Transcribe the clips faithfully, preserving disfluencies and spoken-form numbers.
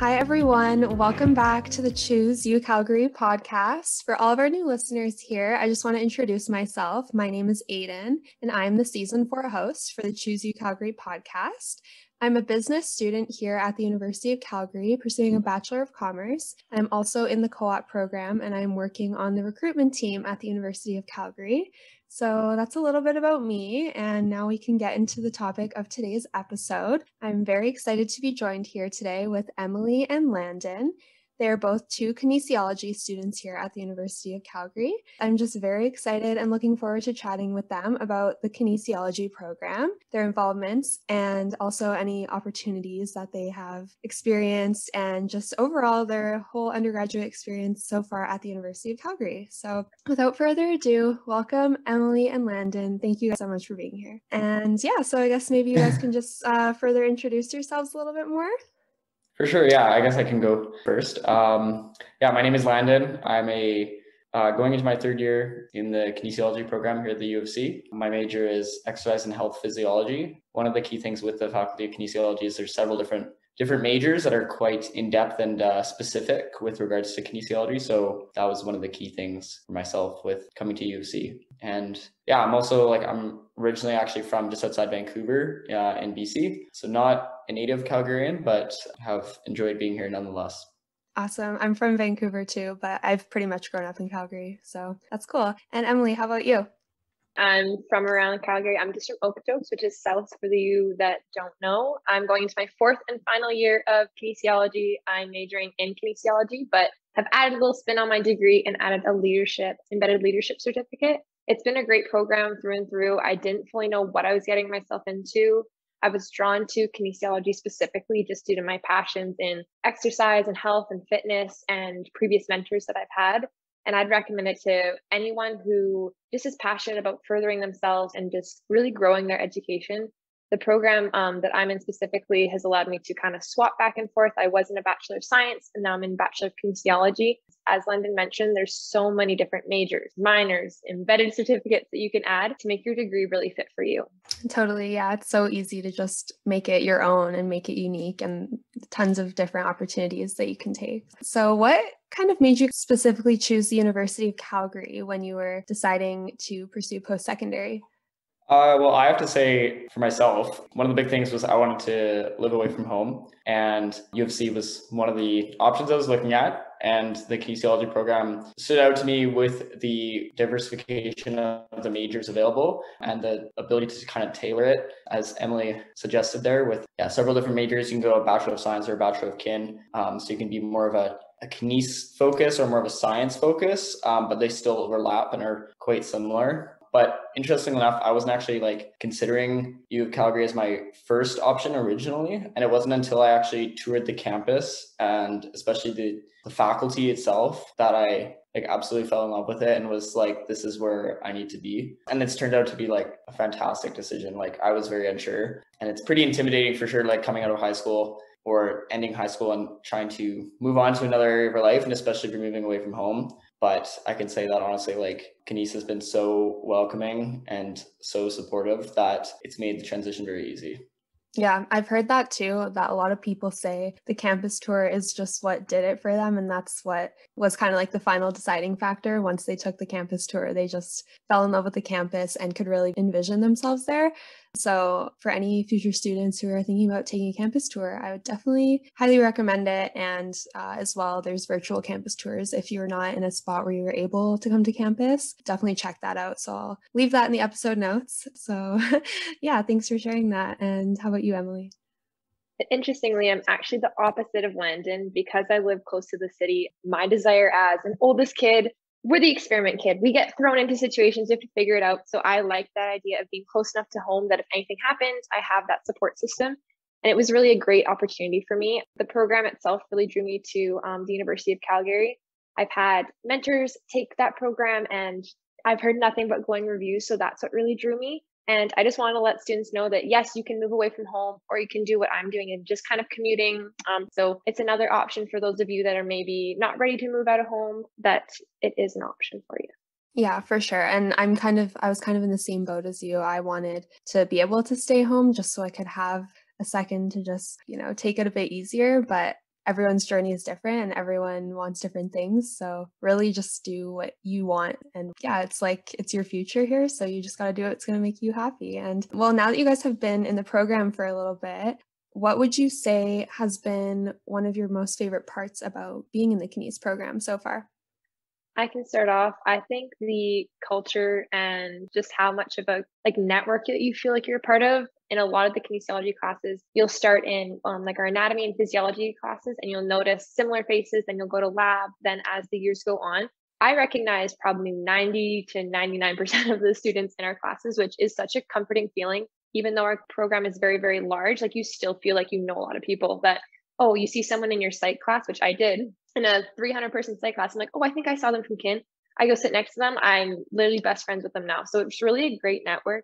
Hi, everyone. Welcome back to the Choose UCalgary podcast. For all of our new listeners here, I just want to introduce myself. My name is Aiden, and I'm the season four host for the Choose UCalgary podcast. I'm a business student here at the University of Calgary pursuing a Bachelor of Commerce. I'm also in the co-op program, and I'm working on the recruitment team at the University of Calgary. So that's a little bit about me, and now we can get into the topic of today's episode. I'm very excited to be joined here today with Emily and Landon. They're both two kinesiology students here at the University of Calgary. I'm just very excited and looking forward to chatting with them about the kinesiology program, their involvements, and also any opportunities that they have experienced and just overall their whole undergraduate experience so far at the University of Calgary. So without further ado, welcome Emily and Landon. Thank you guys so much for being here. And yeah, so I guess maybe you guys can just uh, further introduce yourselves a little bit more. For sure, yeah, I guess I can go first. Um, yeah, my name is Landon. I'm a uh, going into my third year in the kinesiology program here at the U of C. My major is exercise and health physiology. One of the key things with the faculty of kinesiology is there's several different different majors that are quite in-depth and uh, specific with regards to kinesiology. So that was one of the key things for myself with coming to U of C. And yeah, I'm also like, I'm originally actually from just outside Vancouver uh, in B C. So not a native Calgarian, but have enjoyed being here nonetheless. Awesome. I'm from Vancouver too, but I've pretty much grown up in Calgary. So that's cool. And Emily, how about you? I'm from around Calgary. I'm just from Okotoks, which is south for the you that don't know. I'm going into my fourth and final year of kinesiology. I'm majoring in kinesiology, but have added a little spin on my degree and added a leadership, embedded leadership certificate. It's been a great program through and through. I didn't fully know what I was getting myself into. I was drawn to kinesiology specifically just due to my passions in exercise and health and fitness and previous mentors that I've had. And I'd recommend it to anyone who just is passionate about furthering themselves and just really growing their education. The program um, that I'm in specifically has allowed me to kind of swap back and forth. I was in a Bachelor of Science and now I'm in Bachelor of Kinesiology. As Landon mentioned, there's so many different majors, minors, embedded certificates that you can add to make your degree really fit for you. Totally. Yeah. It's so easy to just make it your own and make it unique, and tons of different opportunities that you can take. So what kind of made you specifically choose the University of Calgary when you were deciding to pursue post-secondary? Uh, well, I have to say for myself, one of the big things was I wanted to live away from home, and U of C was one of the options I was looking at. And the kinesiology program stood out to me with the diversification of the majors available and the ability to kind of tailor it, as Emily suggested there, with yeah, several different majors. You can go a Bachelor of Science or a Bachelor of Kin. Um, so you can be more of a, a kines focus or more of a science focus, um, but they still overlap and are quite similar. But interestingly enough, I wasn't actually like considering U of Calgary as my first option originally. And it wasn't until I actually toured the campus and especially the, the faculty itself that I like absolutely fell in love with it and was like, this is where I need to be. And it's turned out to be like a fantastic decision. Like I was very unsure, and it's pretty intimidating for sure, like coming out of high school or ending high school and trying to move on to another area of our life, and especially if you're moving away from home. But I can say that honestly, like Kines has been so welcoming and so supportive that it's made the transition very easy. Yeah, I've heard that too, that a lot of people say the campus tour is just what did it for them. And that's what was kind of like the final deciding factor. Once they took the campus tour, they just fell in love with the campus and could really envision themselves there. So for any future students who are thinking about taking a campus tour, I would definitely highly recommend it. And uh, as well, there's virtual campus tours. If you're not in a spot where you were able to come to campus, definitely check that out. So I'll leave that in the episode notes. So yeah, thanks for sharing that. And how about you, Emily? Interestingly, I'm actually the opposite of Landon because I live close to the city. My desire as an oldest kid, we're the experiment kid. We get thrown into situations, we have to figure it out. So I like that idea of being close enough to home that if anything happens, I have that support system. And it was really a great opportunity for me. The program itself really drew me to um, the University of Calgary. I've had mentors take that program and I've heard nothing but glowing reviews. So that's what really drew me. And I just want to let students know that, yes, you can move away from home or you can do what I'm doing and just kind of commuting. Um, so it's another option for those of you that are maybe not ready to move out of home, that it is an option for you. Yeah, for sure. And I'm kind of, I was kind of in the same boat as you. I wanted to be able to stay home just so I could have a second to just, you know, take it a bit easier. But everyone's journey is different and everyone wants different things. So really just do what you want. And yeah, it's like, it's your future here. So you just got to do what's going to make you happy. And well, now that you guys have been in the program for a little bit, what would you say has been one of your most favorite parts about being in the Kines program so far? I can start off. I think the culture and just how much of a like network that you feel like you're a part of. In a lot of the kinesiology classes, you'll start in um, like our anatomy and physiology classes, and you'll notice similar faces, then you'll go to lab. Then as the years go on, I recognize probably ninety to ninety-nine percent of the students in our classes, which is such a comforting feeling. Even though our program is very, very large, like you still feel like you know a lot of people that, oh, you see someone in your psych class, which I did in a three hundred person psych class. I'm like, oh, I think I saw them from Kin. I go sit next to them. I'm literally best friends with them now. So it's really a great network.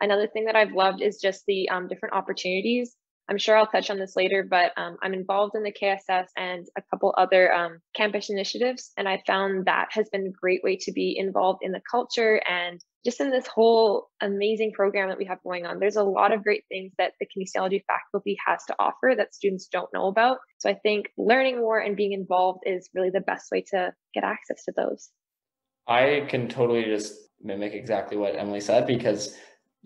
Another thing that I've loved is just the um, different opportunities. I'm sure I'll touch on this later, but um, I'm involved in the K S S and a couple other um, campus initiatives. And I found that has been a great way to be involved in the culture and just in this whole amazing program that we have going on. There's a lot of great things that the kinesiology faculty has to offer that students don't know about. So I think learning more and being involved is really the best way to get access to those. I can totally just mimic exactly what Emily said, because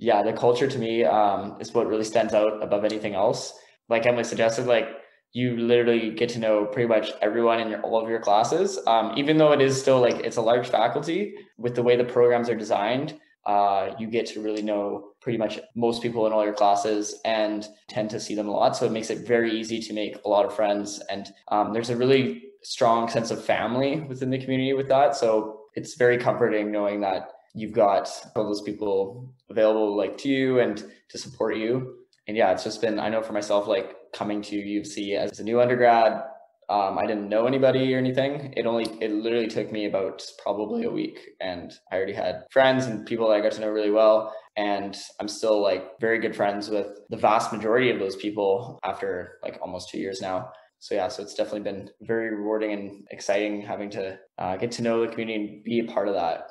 yeah, the culture to me um, is what really stands out above anything else. Like Emily suggested, like you literally get to know pretty much everyone in your, all of your classes, um, even though it is still like it's a large faculty. With the way the programs are designed, uh, you get to really know pretty much most people in all your classes and tend to see them a lot. So it makes it very easy to make a lot of friends. And um, there's a really strong sense of family within the community with that. So it's very comforting knowing that you've got all those people available like to you and to support you. And yeah, it's just been, I know for myself, like coming to U of C as a new undergrad, um, I didn't know anybody or anything. It only, it literally took me about probably a week, and I already had friends and people that I got to know really well. And I'm still like very good friends with the vast majority of those people after like almost two years now. So yeah, so it's definitely been very rewarding and exciting having to uh, get to know the community and be a part of that.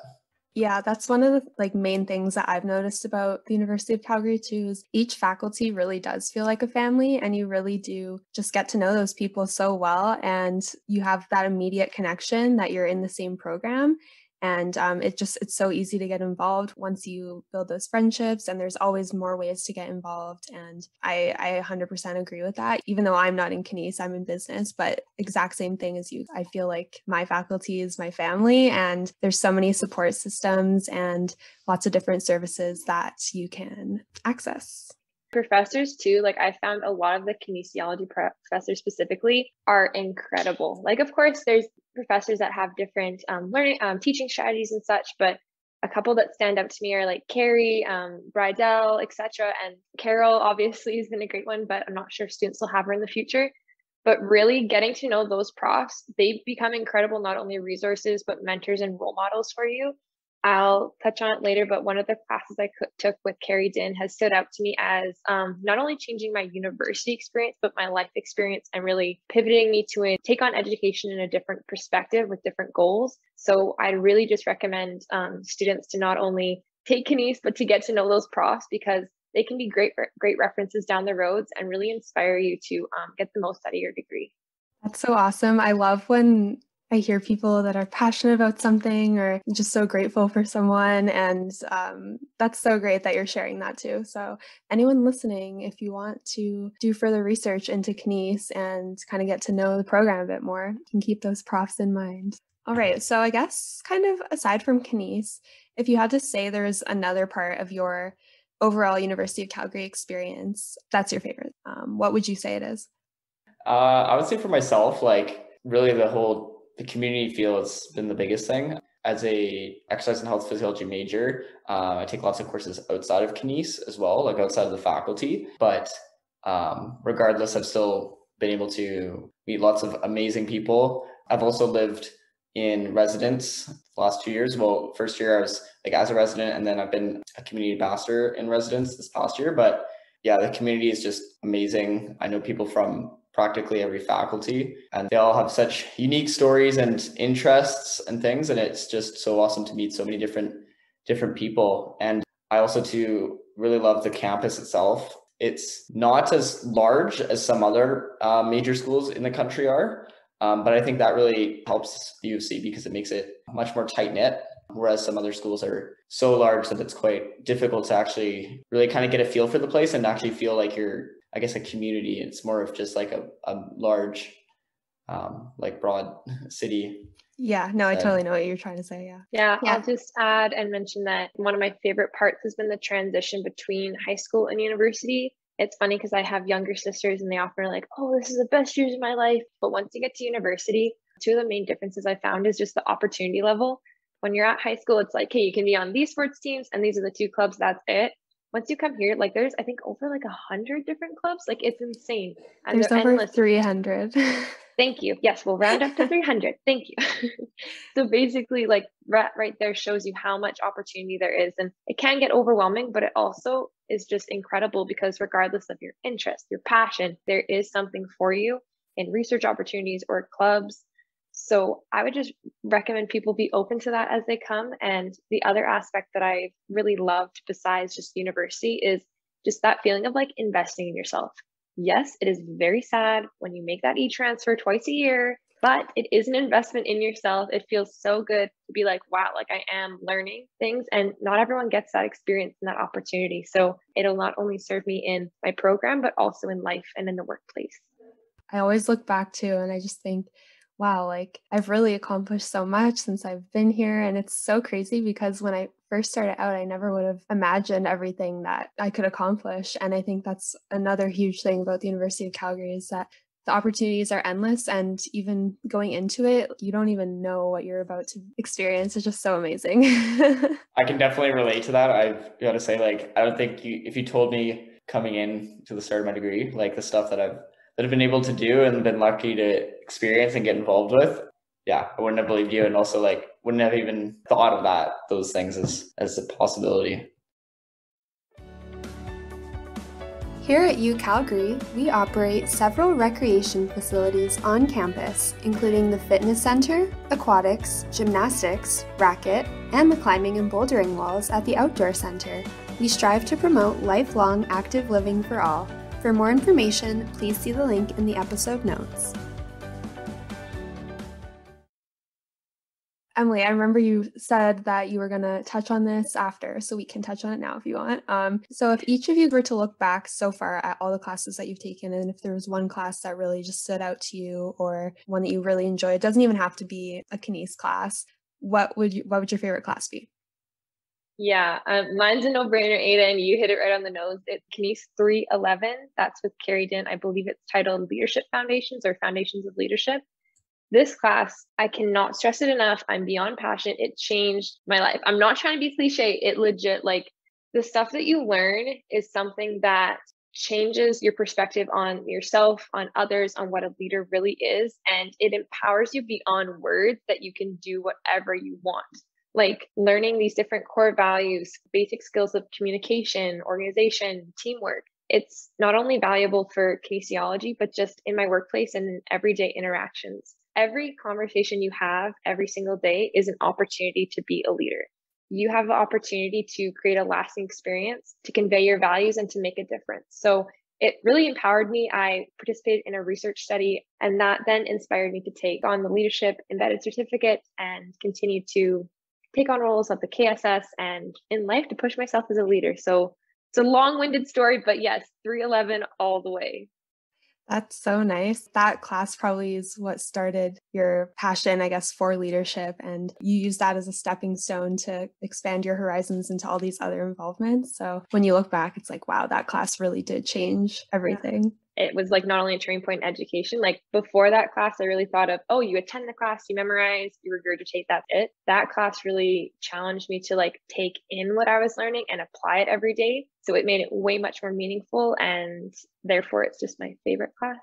Yeah, that's one of the like main things that I've noticed about the University of Calgary too, is each faculty really does feel like a family, and you really do just get to know those people so well, and you have that immediate connection that you're in the same program. And um, it just, it's so easy to get involved once you build those friendships, and there's always more ways to get involved. And I, I one hundred percent agree with that. Even though I'm not in Kines, I'm in business, but exact same thing as you. I feel like my faculty is my family, and there's so many support systems and lots of different services that you can access. Professors too, like I found a lot of the kinesiology professors specifically are incredible. Like, of course, there's professors that have different um, learning, um, teaching strategies and such, but a couple that stand out to me are like Carrie, um, Brightell, et cetera. And Carol obviously has been a great one, but I'm not sure if students will have her in the future. But really getting to know those profs, they become incredible, not only resources, but mentors and role models for you. I'll touch on it later, but one of the classes I took with Carrie Dinn has stood out to me as um, not only changing my university experience, but my life experience, and really pivoting me to a, take on education in a different perspective with different goals. So I really just recommend um, students to not only take Kines, but to get to know those profs, because they can be great, great references down the roads and really inspire you to um, get the most out of your degree. That's so awesome. I love when I hear people that are passionate about something or just so grateful for someone. And um, that's so great that you're sharing that too. So anyone listening, if you want to do further research into Kines and kind of get to know the program a bit more, you can keep those profs in mind. All right. So I guess kind of aside from Kines, if you had to say there's another part of your overall University of Calgary experience that's your favorite, um, what would you say it is? Uh, I would say for myself, like really the whole The community feel has been the biggest thing. As a exercise and health physiology major, uh, I take lots of courses outside of Kines as well, like outside of the faculty. But um, regardless, I've still been able to meet lots of amazing people. I've also lived in residence the last two years. Well, first year I was like as a resident, and then I've been a community ambassador in residence this past year. But yeah, the community is just amazing. I know people from practically every faculty, and they all have such unique stories and interests and things, and it's just so awesome to meet so many different different people. And I also too really love the campus itself. It's not as large as some other uh, major schools in the country are, um, but I think that really helps the U of C because it makes it much more tight-knit, whereas some other schools are so large that it's quite difficult to actually really kind of get a feel for the place and actually feel like you're, I guess, a community. It's more of just like a, a large, um, like broad city. Yeah, no, I totally know what you're trying to say. Yeah. yeah. Yeah. I'll just add and mention that one of my favorite parts has been the transition between high school and university. It's funny because I have younger sisters and they often are like, oh, this is the best years of my life. But once you get to university, two of the main differences I found is just the opportunity level. When you're at high school, it's like, hey, you can be on these sports teams and these are the two clubs, that's it. Once you come here, like there's, I think, over like a hundred different clubs. Like it's insane. And there's over endless. three hundred. Thank you. Yes, we'll round up to three hundred. Thank you. So basically, like right, right there shows you how much opportunity there is. And it can get overwhelming, but it also is just incredible because regardless of your interest, your passion, there is something for you in research opportunities or clubs. So I would just recommend people be open to that as they come. And the other aspect that I really loved besides just university is just that feeling of like investing in yourself. Yes, it is very sad when you make that e-transfer twice a year, but it is an investment in yourself. It feels so good to be like, wow, like I am learning things, and not everyone gets that experience and that opportunity. So it'll not only serve me in my program, but also in life and in the workplace. I always look back to, and I just think, wow, like I've really accomplished so much since I've been here. And it's so crazy because when I first started out, I never would have imagined everything that I could accomplish. And I think that's another huge thing about the University of Calgary is that the opportunities are endless. And even going into it, you don't even know what you're about to experience. It's just so amazing. I can definitely relate to that. I've got to say, like, I don't think you, if you told me coming in to the start of my degree, like the stuff that I've that I've been able to do and been lucky to experience and get involved with, yeah, I wouldn't have believed you, and also like wouldn't have even thought of that those things as as a possibility. Here at UCalgary, we operate several recreation facilities on campus, including the fitness center, aquatics, gymnastics, racket, and the climbing and bouldering walls at the outdoor center. We strive to promote lifelong active living for all. For more information, please see the link in the episode notes. Emily, I remember you said that you were going to touch on this after, so we can touch on it now if you want. Um, so if each of you were to look back so far at all the classes that you've taken, and if there was one class that really just stood out to you or one that you really enjoyed, it doesn't even have to be a Kines class, what would you, what would your favorite class be? Yeah, um, mine's a no-brainer, Ada, and you hit it right on the nose. It's Kines three eleven. That's with Carrie Dinn. I believe it's titled Leadership Foundations or Foundations of Leadership. This class, I cannot stress it enough. I'm beyond passionate. It changed my life. I'm not trying to be cliche. It legit, like, the stuff that you learn is something that changes your perspective on yourself, on others, on what a leader really is. And it empowers you beyond words that you can do whatever you want. Like learning these different core values, basic skills of communication, organization, teamwork. It's not only valuable for kinesiology, but just in my workplace and in everyday interactions. Every conversation you have every single day is an opportunity to be a leader. You have the opportunity to create a lasting experience, to convey your values, and to make a difference. So it really empowered me. I participated in a research study, and that then inspired me to take on the leadership embedded certificate and continue to take on roles at the K S S and in life to push myself as a leader. So it's a long-winded story, but yes, three eleven all the way. That's so nice. That class probably is what started your passion, I guess, for leadership. And you use that as a stepping stone to expand your horizons into all these other involvements. So when you look back, it's like, wow, that class really did change everything. Yeah. It was like not only a turning point in education, like before that class, I really thought of, oh, you attend the class, you memorize, you regurgitate, that's it. That class really challenged me to like take in what I was learning and apply it every day. So it made it way much more meaningful. And therefore, it's just my favorite class.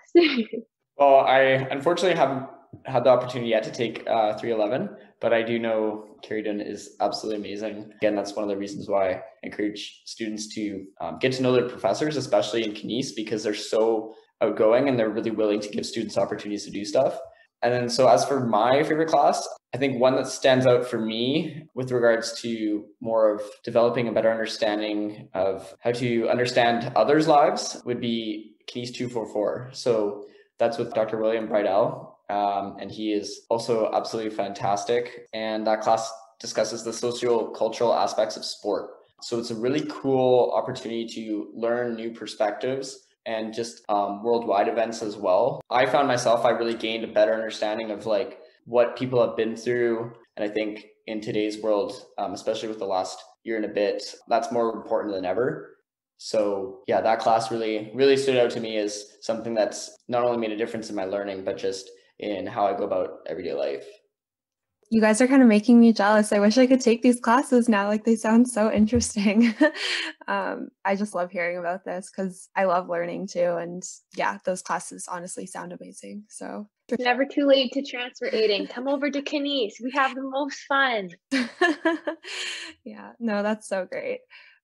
Well, I unfortunately haven't had the opportunity yet to take uh, three eleven, but I do know Carrie Dinn is absolutely amazing. Again, that's one of the reasons why I encourage students to um, get to know their professors, especially in Kines, because they're so outgoing and they're really willing to give students opportunities to do stuff. And then, so as for my favorite class, I think one that stands out for me with regards to more of developing a better understanding of how to understand others' lives would be Kines two forty-four. So that's with Doctor William Brightell. Um, and he is also absolutely fantastic. And that class discusses the socio-cultural aspects of sport. So it's a really cool opportunity to learn new perspectives and just um, worldwide events as well. I found myself, I really gained a better understanding of like what people have been through. And I think in today's world, um, especially with the last year and a bit, that's more important than ever. So yeah, that class really, really stood out to me as something that's not only made a difference in my learning, but just in how I go about everyday life. You guys are kind of making me jealous. I wish I could take these classes now. Like, they sound so interesting. um, I just love hearing about this because I love learning too. And yeah, those classes honestly sound amazing. So it's never too late to transfer, Aiden. Come over to Kines. We have the most fun. Yeah, no, that's so great.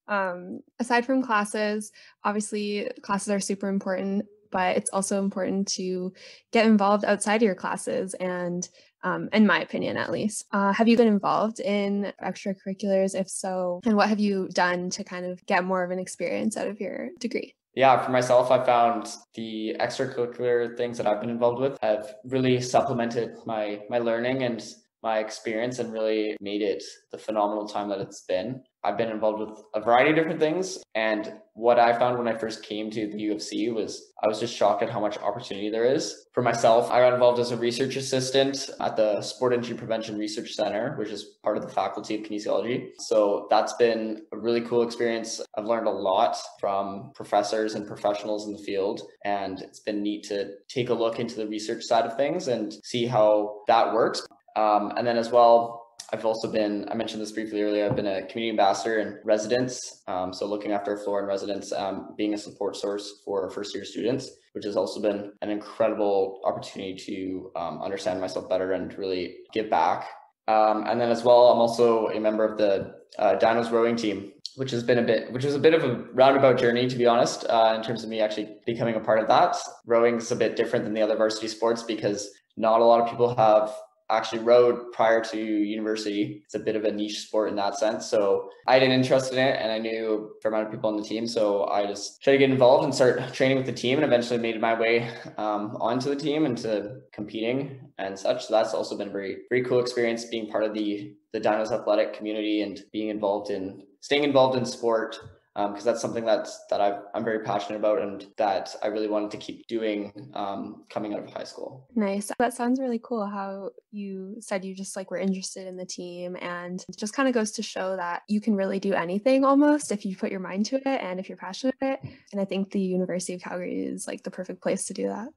Um, aside from classes, obviously classes are super important, but it's also important to get involved outside of your classes and, um, in my opinion, at least. Uh, have you been involved in extracurriculars? If so, and what have you done to kind of get more of an experience out of your degree? Yeah, for myself, I found the extracurricular things that I've been involved with have really supplemented my, my learning and my experience and really made it the phenomenal time that it's been. I've been involved with a variety of different things. And what I found when I first came to the U F C was I was just shocked at how much opportunity there is. For myself, I got involved as a research assistant at the Sport Injury Prevention Research Center, which is part of the faculty of kinesiology. So that's been a really cool experience. I've learned a lot from professors and professionals in the field. And it's been neat to take a look into the research side of things and see how that works. Um, and then as well, I've also been, I mentioned this briefly earlier, I've been a community ambassador in residence. Um, so looking after a floor in residence, um, being a support source for first year students, which has also been an incredible opportunity to um, understand myself better and really give back. Um, and then as well, I'm also a member of the uh, Dinos rowing team, which has been a bit, which was a bit of a roundabout journey, to be honest, uh, in terms of me actually becoming a part of that. Rowing is a bit different than the other varsity sports because not a lot of people have actually rowed prior to university. It's a bit of a niche sport in that sense. So I had an interest in it and I knew a fair amount of people on the team. So I just tried to get involved and start training with the team and eventually made my way um, onto the team and to competing and such. So that's also been a very, very cool experience being part of the, the Dinos athletic community and being involved in, staying involved in sport. Um, because that's something that's, that I've, I'm very passionate about and that I really wanted to keep doing um, coming out of high school. Nice. That sounds really cool how you said you just like were interested in the team, and it just kind of goes to show that you can really do anything almost if you put your mind to it and if you're passionate about it. And I think the University of Calgary is like the perfect place to do that.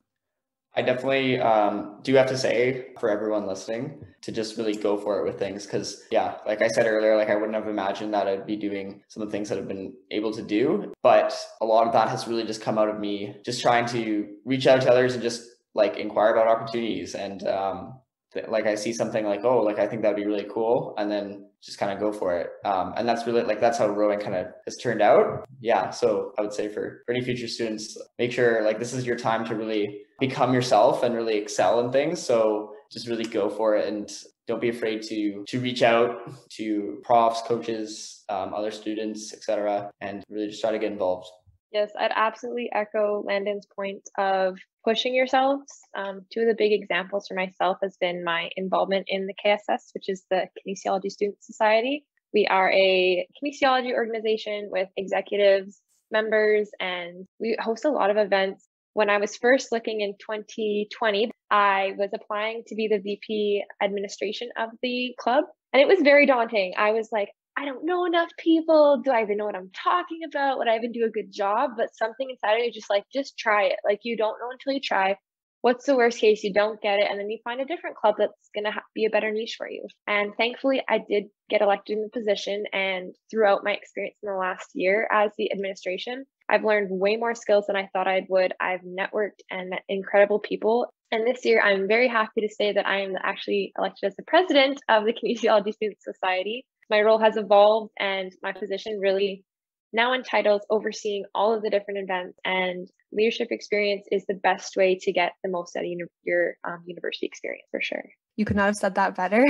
I definitely um, do have to say for everyone listening to just really go for it with things. Cause yeah, like I said earlier, like I wouldn't have imagined that I'd be doing some of the things that I've been able to do, but a lot of that has really just come out of me just trying to reach out to others and just like inquire about opportunities. And um, like I see something like, oh, like I think that'd be really cool. And then just kind of go for it. Um, and that's really like, that's how rowing kind of has turned out. Yeah. So I would say for, for any future students, make sure like this is your time to really become yourself and really excel in things. So just really go for it and don't be afraid to, to reach out to profs, coaches, um, other students, et cetera, and really just try to get involved. Yes, I'd absolutely echo Landon's point of pushing yourselves. Um, two of the big examples for myself has been my involvement in the K S S, which is the Kinesiology Student Society. We are a kinesiology organization with executives, members, and we host a lot of events. When I was first looking in twenty twenty, I was applying to be the V P administration of the club, and it was very daunting. I was like, I don't know enough people. Do I even know what I'm talking about? Would I even do a good job? But something inside of you just like, just try it. Like, you don't know until you try. What's the worst case? You don't get it. And then you find a different club that's going to be a better niche for you. And thankfully, I did get elected in the position. And throughout my experience in the last year as the administration, I've learned way more skills than I thought I would. I've networked and met incredible people. And this year, I'm very happy to say that I am actually elected as the president of the Kinesiology Student Society. My role has evolved and my position really now entitles overseeing all of the different events, and leadership experience is the best way to get the most out of your um, university experience for sure. You could not have said that better.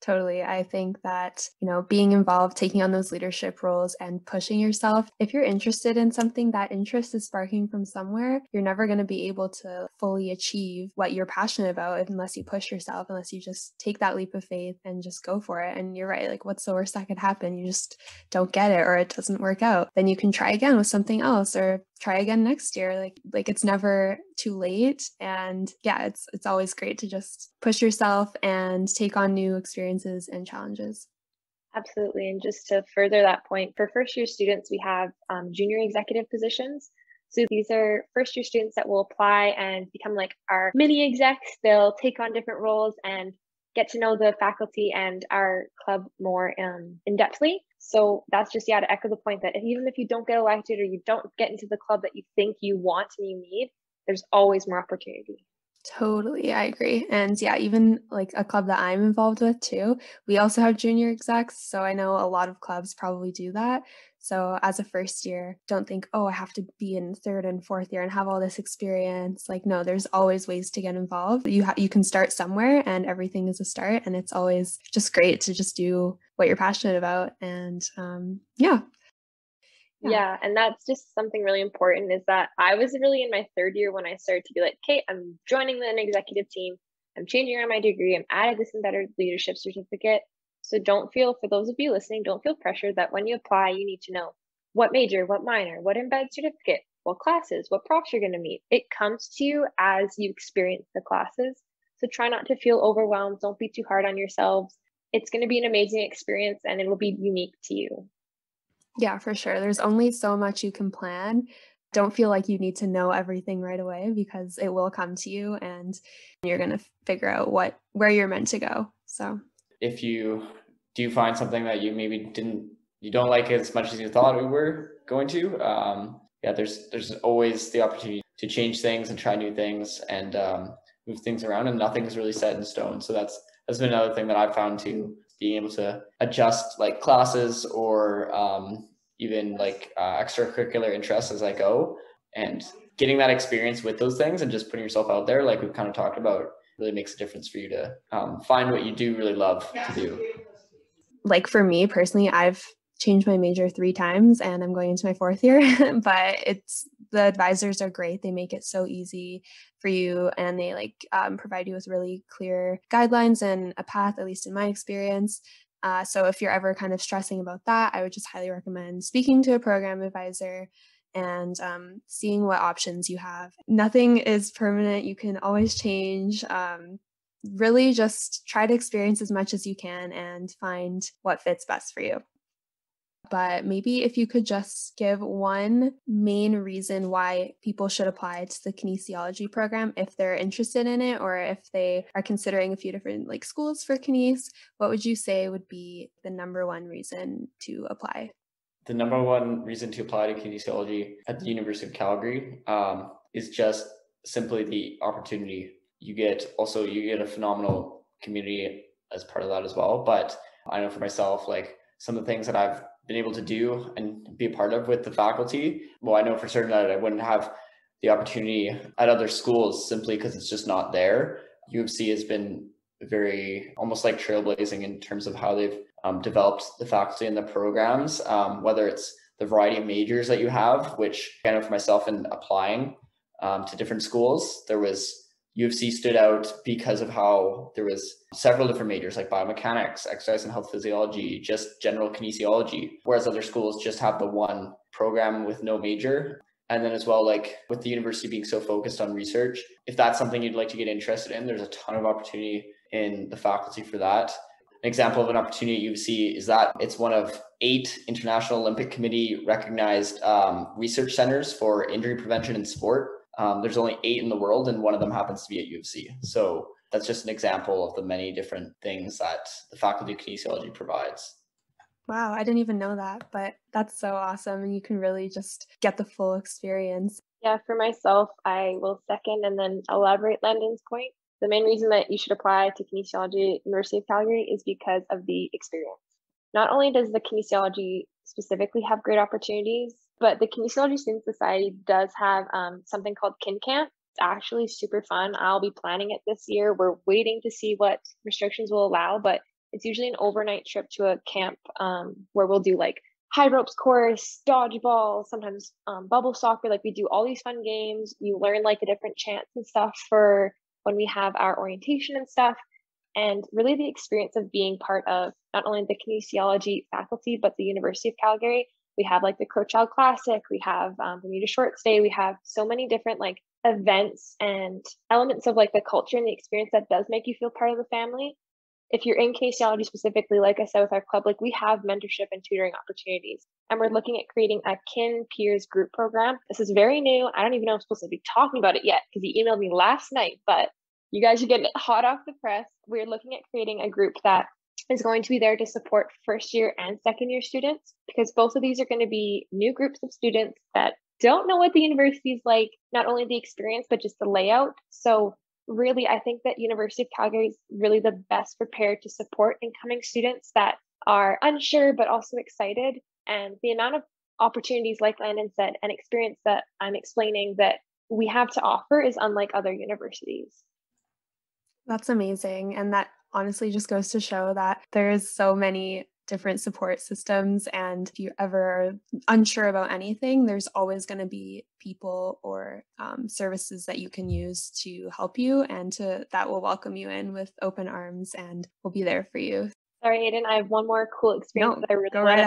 Totally. I think that, you know, being involved, taking on those leadership roles and pushing yourself, if you're interested in something, that interest is sparking from somewhere, you're never going to be able to fully achieve what you're passionate about unless you push yourself, unless you just take that leap of faith and just go for it. And you're right, like what's the worst that could happen? You just don't get it or it doesn't work out. Then you can try again with something else or try again next year. Like, like it's never too late. And yeah, it's, it's always great to just push yourself and take on new experiences and challenges. Absolutely. And just to further that point, for first year students, we have um, junior executive positions. So these are first year students that will apply and become like our mini execs. They'll take on different roles and get to know the faculty and our club more um, in-depthly. So that's just, yeah, to echo the point that if, even if you don't get elected or you don't get into the club that you think you want and you need, there's always more opportunity. Totally. I agree. And yeah, even like a club that I'm involved with too, we also have junior execs. So I know a lot of clubs probably do that. So as a first year, don't think, oh, I have to be in third and fourth year and have all this experience. Like, no, there's always ways to get involved. You ha- you can start somewhere and everything is a start. And it's always just great to just do what you're passionate about. And um, yeah. Yeah. And that's just something really important is that I was really in my third year when I started to be like, okay, I'm joining an executive team. I'm changing around my degree. I'm added this embedded leadership certificate. So don't feel, for those of you listening, don't feel pressured that when you apply, you need to know what major, what minor, what embedded certificate, what classes, what profs you're going to meet. It comes to you as you experience the classes. So try not to feel overwhelmed. Don't be too hard on yourselves. It's going to be an amazing experience and it will be unique to you. Yeah, for sure. There's only so much you can plan. Don't feel like you need to know everything right away because it will come to you and you're going to figure out what where you're meant to go. So if you do find something that you maybe didn't, you don't like it as much as you thought we were going to, um, yeah, there's there's always the opportunity to change things and try new things and um, move things around, and nothing's really set in stone. So that's that's been another thing that I've found too. Being able to adjust like classes or um, even like uh, extracurricular interests as I go, and getting that experience with those things and just putting yourself out there, like we've kind of talked about, really makes a difference for you to um, find what you do really love to do. Like for me personally, I've changed my major three times and I'm going into my fourth year, but it's the advisors are great. They make it so easy for you and they like um, provide you with really clear guidelines and a path, at least in my experience. Uh, so if you're ever kind of stressing about that, I would just highly recommend speaking to a program advisor and um, seeing what options you have. Nothing is permanent. You can always change. Um, really just try to experience as much as you can and find what fits best for you. But maybe if you could just give one main reason why people should apply to the kinesiology program if they're interested in it, or if they are considering a few different like schools for kines, what would you say would be the number one reason to apply? The number one reason to apply to kinesiology at the University of Calgary um, is just simply the opportunity. You get also, you get a phenomenal community as part of that as well. But I know for myself, like some of the things that I've been able to do and be a part of with the faculty, well, I know for certain that I wouldn't have the opportunity at other schools simply because it's just not there. U of C has been very almost like trailblazing in terms of how they've um, developed the faculty and the programs, um, whether it's the variety of majors that you have, which I know for myself in applying um, to different schools, there was U of C stood out because of how there was several different majors like biomechanics, exercise and health physiology, just general kinesiology, whereas other schools just have the one program with no major. And then as well, like with the university being so focused on research, if that's something you'd like to get interested in, there's a ton of opportunity in the faculty for that. An example of an opportunity at U of C is that it's one of eight International Olympic Committee recognized um, research centers for injury prevention and sport. Um, there's only eight in the world, and one of them happens to be at U of C. So that's just an example of the many different things that the Faculty of Kinesiology provides. Wow, I didn't even know that, but that's so awesome. And you can really just get the full experience. Yeah, for myself, I will second and then elaborate Landon's point. The main reason that you should apply to kinesiology at University of Calgary is because of the experience. Not only does the kinesiology specifically have great opportunities. But the Kinesiology Student Society does have um, something called Kin Camp. It's actually super fun. I'll be planning it this year. We're waiting to see what restrictions will allow, but it's usually an overnight trip to a camp um, where we'll do like high ropes course, dodgeball, sometimes um, bubble soccer. Like we do all these fun games. You learn like the different chants and stuff for when we have our orientation and stuff. And really the experience of being part of not only the kinesiology faculty, but the University of Calgary. We have like the Crowchild Classic, we have um, Bermuda Short Stay, we have so many different like events and elements of like the culture and the experience that does make you feel part of the family. If you're in kinesiology specifically, like I said, with our club, like we have mentorship and tutoring opportunities. And we're looking at creating a Kin Peers group program. This is very new. I don't even know if I'm supposed to be talking about it yet because he emailed me last night, but you guys should get it hot off the press. We're looking at creating a group that is going to be there to support first year and second year students, because both of these are going to be new groups of students that don't know what the university is like, not only the experience, but just the layout. So really, I think that University of Calgary is really the best prepared to support incoming students that are unsure, but also excited. And the amount of opportunities, like Landon said, and experience that I'm explaining that we have to offer is unlike other universities. That's amazing. And that honestly just goes to show that there's so many different support systems. And if you ever are unsure about anything, there's always going to be people or um, services that you can use to help you and to that will welcome you in with open arms and will be there for you. Sorry, Aiden, I have one more cool experience no, that I really want right to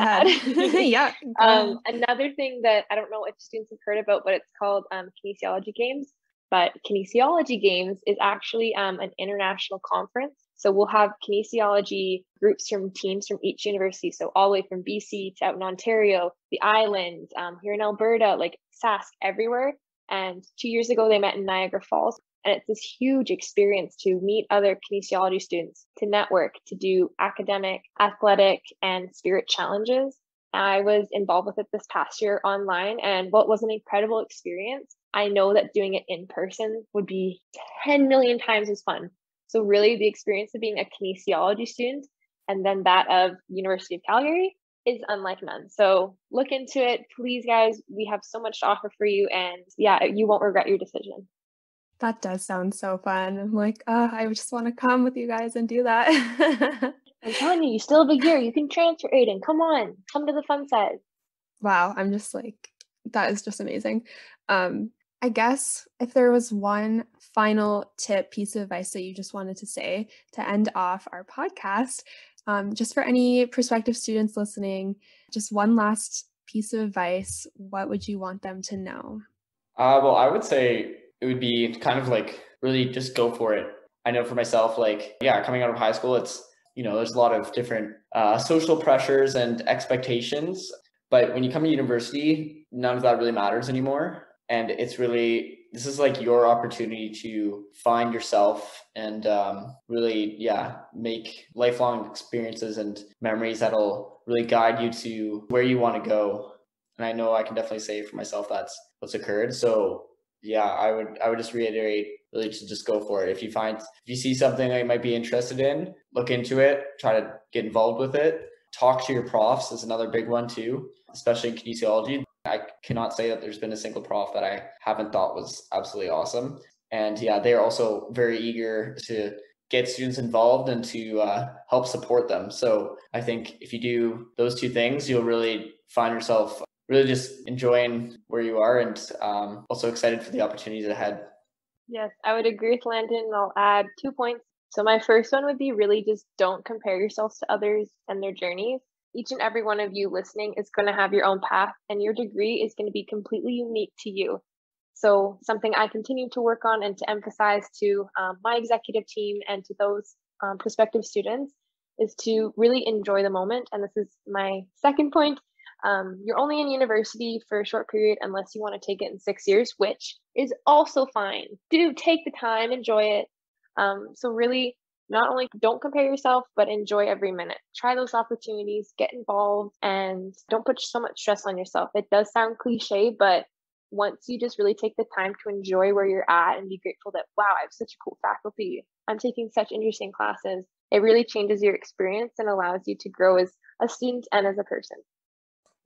ahead. add. yeah. Um, another thing that I don't know if students have heard about, but it's called um, Kinesiology Games. But Kinesiology Games is actually um, an international conference. So we'll have kinesiology groups from teams from each university. So all the way from B C to out in Ontario, the island, um, here in Alberta, like Sask, everywhere. And two years ago, they met in Niagara Falls. And it's this huge experience to meet other kinesiology students, to network, to do academic, athletic, and spirit challenges. I was involved with it this past year online, and what was an incredible experience. I know that doing it in person would be ten million times as fun. So really the experience of being a kinesiology student and then that of University of Calgary is unlike none. So look into it, please guys, we have so much to offer for you, and yeah, you won't regret your decision. That does sound so fun. I'm like, oh, I just want to come with you guys and do that. I'm telling you, you still have a year. You can transfer, Aiden. Come on. Come to the fun side. Wow. I'm just like, that is just amazing. Um, I guess if there was one final tip, piece of advice that you just wanted to say to end off our podcast, um, just for any prospective students listening, just one last piece of advice, what would you want them to know? Uh, well, I would say it would be kind of like really just go for it. I know for myself, like, yeah, coming out of high school, it's, you know, there's a lot of different uh, social pressures and expectations, but when you come to university, none of that really matters anymore. And it's really, this is like your opportunity to find yourself and um, really, yeah, make lifelong experiences and memories that'll really guide you to where you want to go. And I know I can definitely say for myself, that's what's occurred. So yeah, I would, I would just reiterate, really to just go for it. If you find, if you see something that you might be interested in, look into it, try to get involved with it. Talk to your profs is another big one too, especially in kinesiology. I cannot say that there's been a single prof that I haven't thought was absolutely awesome. And yeah, they're also very eager to get students involved and to uh, help support them. So I think if you do those two things, you'll really find yourself really just enjoying where you are and um, also excited for the opportunities ahead. Yes, I would agree with Landon, and I'll add two points. So my first one would be really just don't compare yourselves to others and their journeys. Each and every one of you listening is going to have your own path, and your degree is going to be completely unique to you. So something I continue to work on and to emphasize to um, my executive team and to those um, prospective students is to really enjoy the moment. And this is my second point. Um, you're only in university for a short period unless you want to take it in six years, which is also fine. Do take the time, enjoy it. Um, so really, not only don't compare yourself, but enjoy every minute. Try those opportunities, get involved, and don't put so much stress on yourself. It does sound cliche, but once you just really take the time to enjoy where you're at and be grateful that, wow, I have such a cool faculty, I'm taking such interesting classes, it really changes your experience and allows you to grow as a student and as a person.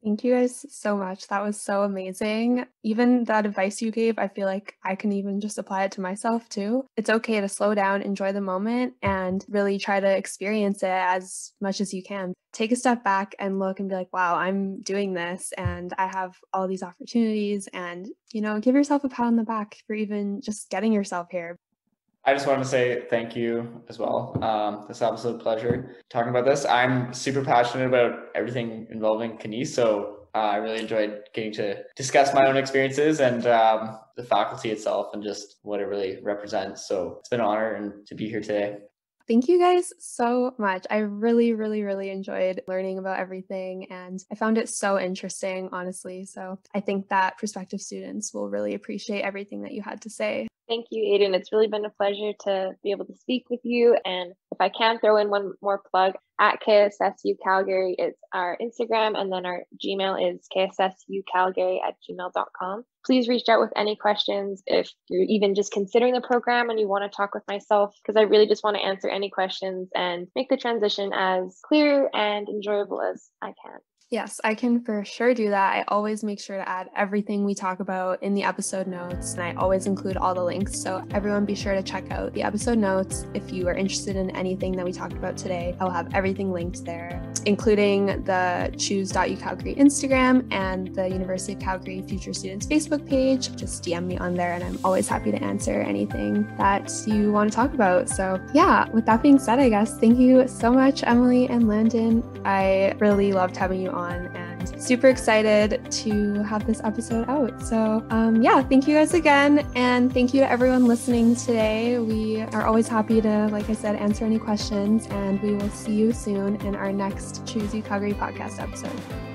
Thank you guys so much. That was so amazing. Even that advice you gave, I feel like I can even just apply it to myself too. It's okay to slow down, enjoy the moment, and really try to experience it as much as you can. Take a step back and look and be like, wow, I'm doing this and I have all these opportunities, and, you know, give yourself a pat on the back for even just getting yourself here. I just wanted to say thank you as well. Um, this absolute pleasure talking about this. I'm super passionate about everything involving kines, so uh, I really enjoyed getting to discuss my own experiences and um, the faculty itself and just what it really represents. So it's been an honor and to be here today. Thank you guys so much. I really, really, really enjoyed learning about everything, and I found it so interesting, honestly. So I think that prospective students will really appreciate everything that you had to say. Thank you, Aiden. It's really been a pleasure to be able to speak with you. And if I can throw in one more plug, at K S S U Calgary is our Instagram, and then our Gmail is K S S U Calgary at gmail dot com. Please reach out with any questions if you're even just considering the program and you want to talk with myself, because I really just want to answer any questions and make the transition as clear and enjoyable as I can. Yes, I can for sure do that. I always make sure to add everything we talk about in the episode notes, and I always include all the links. So everyone be sure to check out the episode notes. If you are interested in anything that we talked about today, I will have everything linked there, including the Choose U Calgary Instagram and the University of Calgary Future Students Facebook page. Just D M me on there and I'm always happy to answer anything that you want to talk about. So yeah, with that being said, I guess, thank you so much, Emily and Landon. I really loved having you on. On and super excited to have this episode out. So um, yeah, thank you guys again. And thank you to everyone listening today. We are always happy to, like I said, answer any questions, and we will see you soon in our next Choose U Calgary podcast episode.